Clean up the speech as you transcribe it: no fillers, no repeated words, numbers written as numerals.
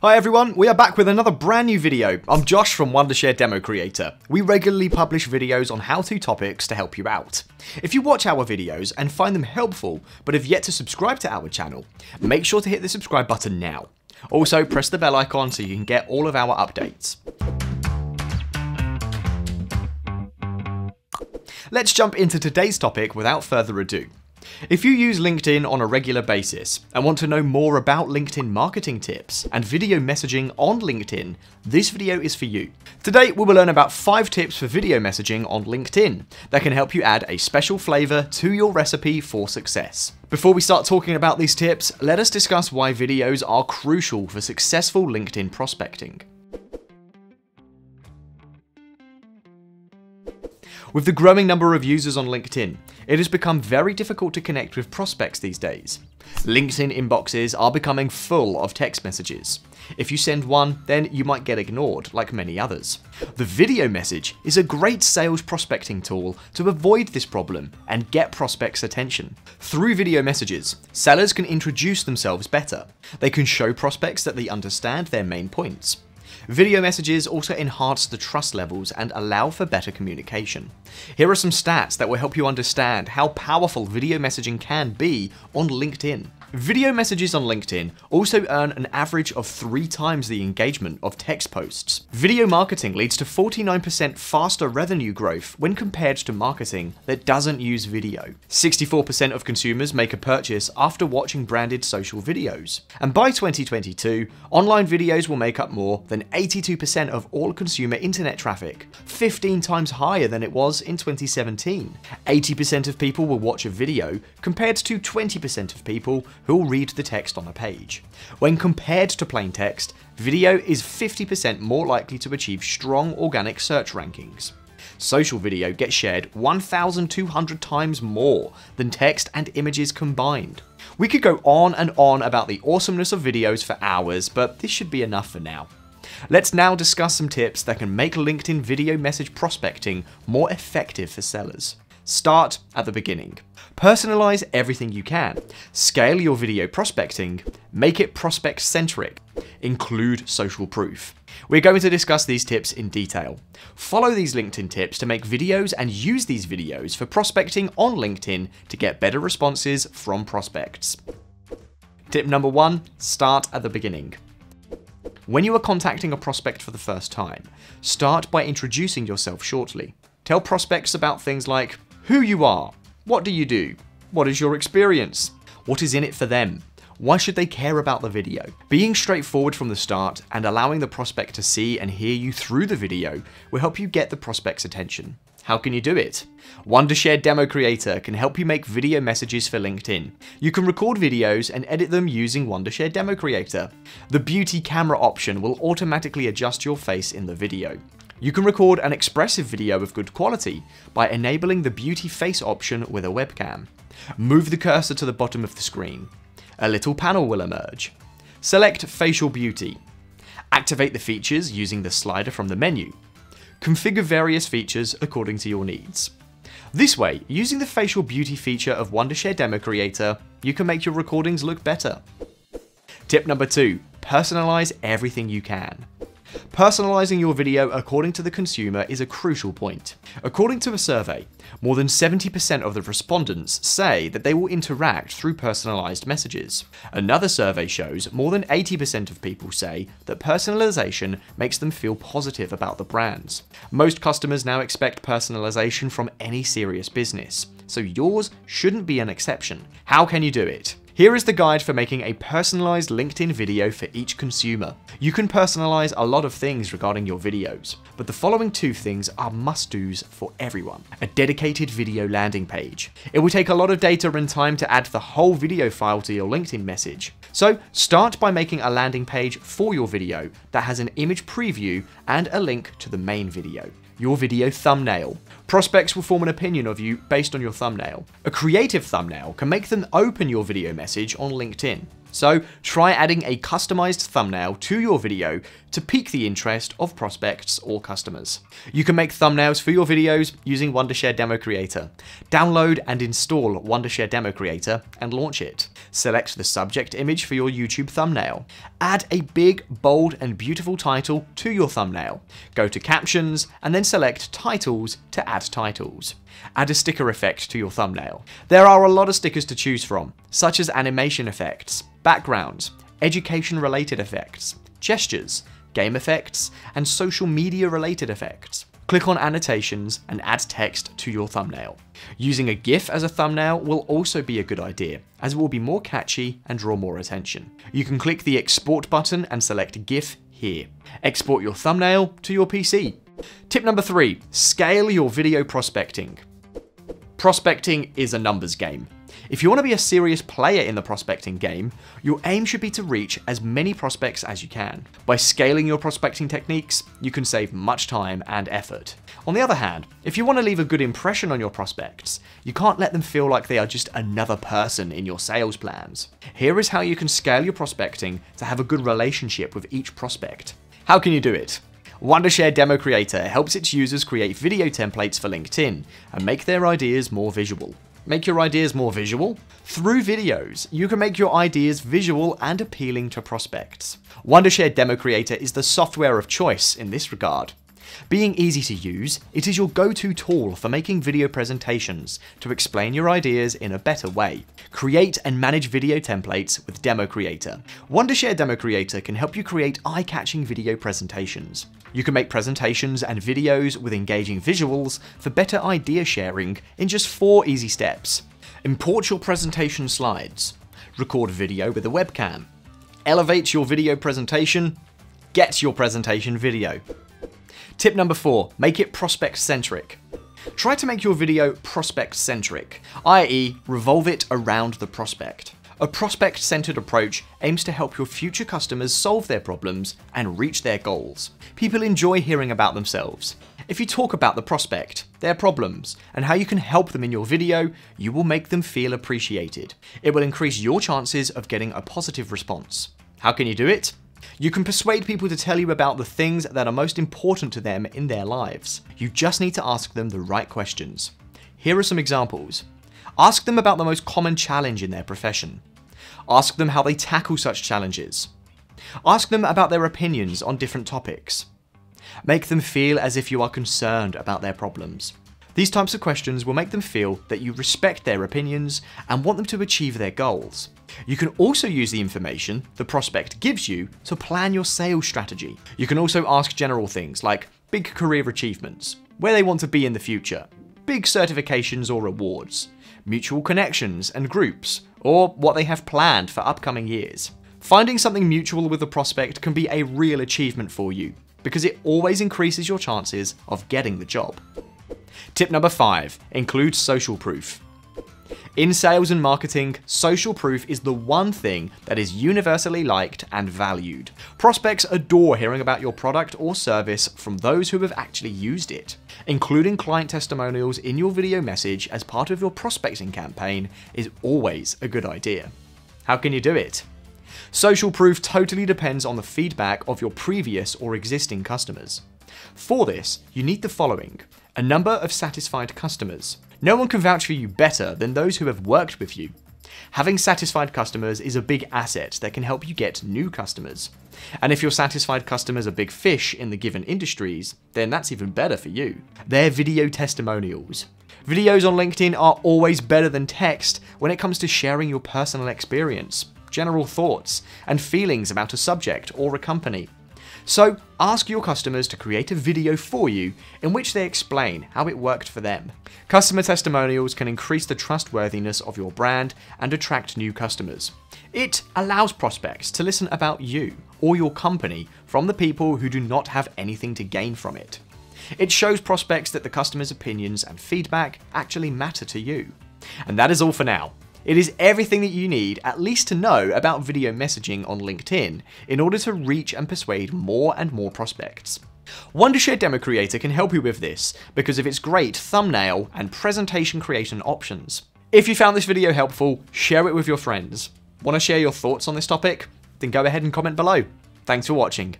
Hi everyone, we are back with another brand new video. I'm Josh from Wondershare DemoCreator. We regularly publish videos on how-to topics to help you out. If you watch our videos and find them helpful, but have yet to subscribe to our channel, make sure to hit the subscribe button now. Also, press the bell icon so you can get all of our updates. Let's jump into today's topic without further ado. If you use LinkedIn on a regular basis and want to know more about LinkedIn marketing tips and video messaging on LinkedIn, this video is for you. Today, we will learn about 5 tips for video messaging on LinkedIn that can help you add a special flavor to your recipe for success. Before we start talking about these tips, let us discuss why videos are crucial for successful LinkedIn prospecting. With the growing number of users on LinkedIn, it has become very difficult to connect with prospects these days. LinkedIn inboxes are becoming full of text messages. If you send one, then you might get ignored, like many others. The video message is a great sales prospecting tool to avoid this problem and get prospects' attention. Through video messages, sellers can introduce themselves better. They can show prospects that they understand their main points. Video messages also enhance the trust levels and allow for better communication. Here are some stats that will help you understand how powerful video messaging can be on LinkedIn. Video messages on LinkedIn also earn an average of 3 times the engagement of text posts. Video marketing leads to 49% faster revenue growth when compared to marketing that doesn't use video. 64% of consumers make a purchase after watching branded social videos. And by 2022, online videos will make up more than 82% of all consumer internet traffic, 15 times higher than it was in 2017. 80% of people will watch a video compared to 20% of people who will read the text on a page. When compared to plain text, video is 50% more likely to achieve strong organic search rankings. Social video gets shared 1,200 times more than text and images combined. We could go on and on about the awesomeness of videos for hours, but this should be enough for now. Let's now discuss some tips that can make LinkedIn video message prospecting more effective for sellers. Start at the beginning. Personalize everything you can. Scale your video prospecting. Make it prospect-centric. Include social proof. We're going to discuss these tips in detail. Follow these LinkedIn tips to make videos and use these videos for prospecting on LinkedIn to get better responses from prospects. Tip number 1, start at the beginning. When you are contacting a prospect for the first time, start by introducing yourself shortly. Tell prospects about things like who you are, what do you do, what is your experience, what is in it for them, why should they care about the video. Being straightforward from the start and allowing the prospect to see and hear you through the video will help you get the prospect's attention. How can you do it? Wondershare DemoCreator can help you make video messages for LinkedIn. You can record videos and edit them using Wondershare DemoCreator. The beauty camera option will automatically adjust your face in the video. You can record an expressive video of good quality by enabling the beauty face option with a webcam. Move the cursor to the bottom of the screen. A little panel will emerge. Select facial beauty. Activate the features using the slider from the menu. Configure various features according to your needs. This way, using the facial beauty feature of Wondershare DemoCreator, you can make your recordings look better. Tip number 2, personalize everything you can. Personalizing your video according to the consumer is a crucial point. According to a survey, more than 70% of the respondents say that they will interact through personalized messages. Another survey shows more than 80% of people say that personalization makes them feel positive about the brands. Most customers now expect personalization from any serious business, so yours shouldn't be an exception. How can you do it? Here is the guide for making a personalized LinkedIn video for each consumer. You can personalize a lot of things regarding your videos, but the following 2 things are must-dos for everyone. A dedicated video landing page. It will take a lot of data and time to add the whole video file to your LinkedIn message. So start by making a landing page for your video that has an image preview and a link to the main video. Your video thumbnail. Prospects will form an opinion of you based on your thumbnail. A creative thumbnail can make them open your video message on LinkedIn. So try adding a customized thumbnail to your video to pique the interest of prospects or customers. You can make thumbnails for your videos using Wondershare DemoCreator. Download and install Wondershare DemoCreator and launch it. Select the subject image for your YouTube thumbnail. Add a big, bold and beautiful title to your thumbnail. Go to captions and then select titles to add titles. Add a sticker effect to your thumbnail. There are a lot of stickers to choose from, such as animation effects, backgrounds, education-related effects, gestures, game effects, and social media-related effects. Click on annotations and add text to your thumbnail. Using a GIF as a thumbnail will also be a good idea, as it will be more catchy and draw more attention. You can click the export button and select GIF here. Export your thumbnail to your PC. Tip number 3, scale your video prospecting. Prospecting is a numbers game. If you want to be a serious player in the prospecting game, your aim should be to reach as many prospects as you can. By scaling your prospecting techniques, you can save much time and effort. On the other hand, if you want to leave a good impression on your prospects, you can't let them feel like they are just another person in your sales plans. Here is how you can scale your prospecting to have a good relationship with each prospect. How can you do it? Wondershare DemoCreator helps its users create video templates for LinkedIn and make their ideas more visual. Make your ideas more visual? Through videos, you can make your ideas visual and appealing to prospects. Wondershare DemoCreator is the software of choice in this regard. Being easy to use, it is your go-to tool for making video presentations to explain your ideas in a better way. Create and manage video templates with DemoCreator. Wondershare DemoCreator can help you create eye-catching video presentations. You can make presentations and videos with engaging visuals for better idea sharing in just 4 easy steps. Import your presentation slides. Record video with a webcam. Elevate your video presentation. Get your presentation video. Tip number 4, make it prospect-centric. Try to make your video prospect-centric, i.e. revolve it around the prospect. A prospect-centered approach aims to help your future customers solve their problems and reach their goals. People enjoy hearing about themselves. If you talk about the prospect, their problems, and how you can help them in your video, you will make them feel appreciated. It will increase your chances of getting a positive response. How can you do it? You can persuade people to tell you about the things that are most important to them in their lives. You just need to ask them the right questions. Here are some examples. Ask them about the most common challenge in their profession. Ask them how they tackle such challenges. Ask them about their opinions on different topics. Make them feel as if you are concerned about their problems. These types of questions will make them feel that you respect their opinions and want them to achieve their goals. You can also use the information the prospect gives you to plan your sales strategy. You can also ask general things like big career achievements, where they want to be in the future, big certifications or awards, mutual connections and groups, or what they have planned for upcoming years. Finding something mutual with the prospect can be a real achievement for you because it always increases your chances of getting the job. Tip number 5, include social proof. In sales and marketing, social proof is the one thing that is universally liked and valued. Prospects adore hearing about your product or service from those who have actually used it. Including client testimonials in your video message as part of your prospecting campaign is always a good idea. How can you do it? Social proof totally depends on the feedback of your previous or existing customers. For this, you need the following: a number of satisfied customers. No one can vouch for you better than those who have worked with you. Having satisfied customers is a big asset that can help you get new customers. And if your satisfied customers are big fish in the given industries, then that's even better for you. They're video testimonials. Videos on LinkedIn are always better than text when it comes to sharing your personal experience, general thoughts, and feelings about a subject or a company. So ask your customers to create a video for you in which they explain how it worked for them. Customer testimonials can increase the trustworthiness of your brand and attract new customers. It allows prospects to listen about you or your company from the people who do not have anything to gain from it. It shows prospects that the customer's opinions and feedback actually matter to you. And that is all for now. It is everything that you need at least to know about video messaging on LinkedIn in order to reach and persuade more and more prospects. Wondershare DemoCreator can help you with this because of its great thumbnail and presentation creation options. If you found this video helpful, share it with your friends. Want to share your thoughts on this topic? Then go ahead and comment below. Thanks for watching.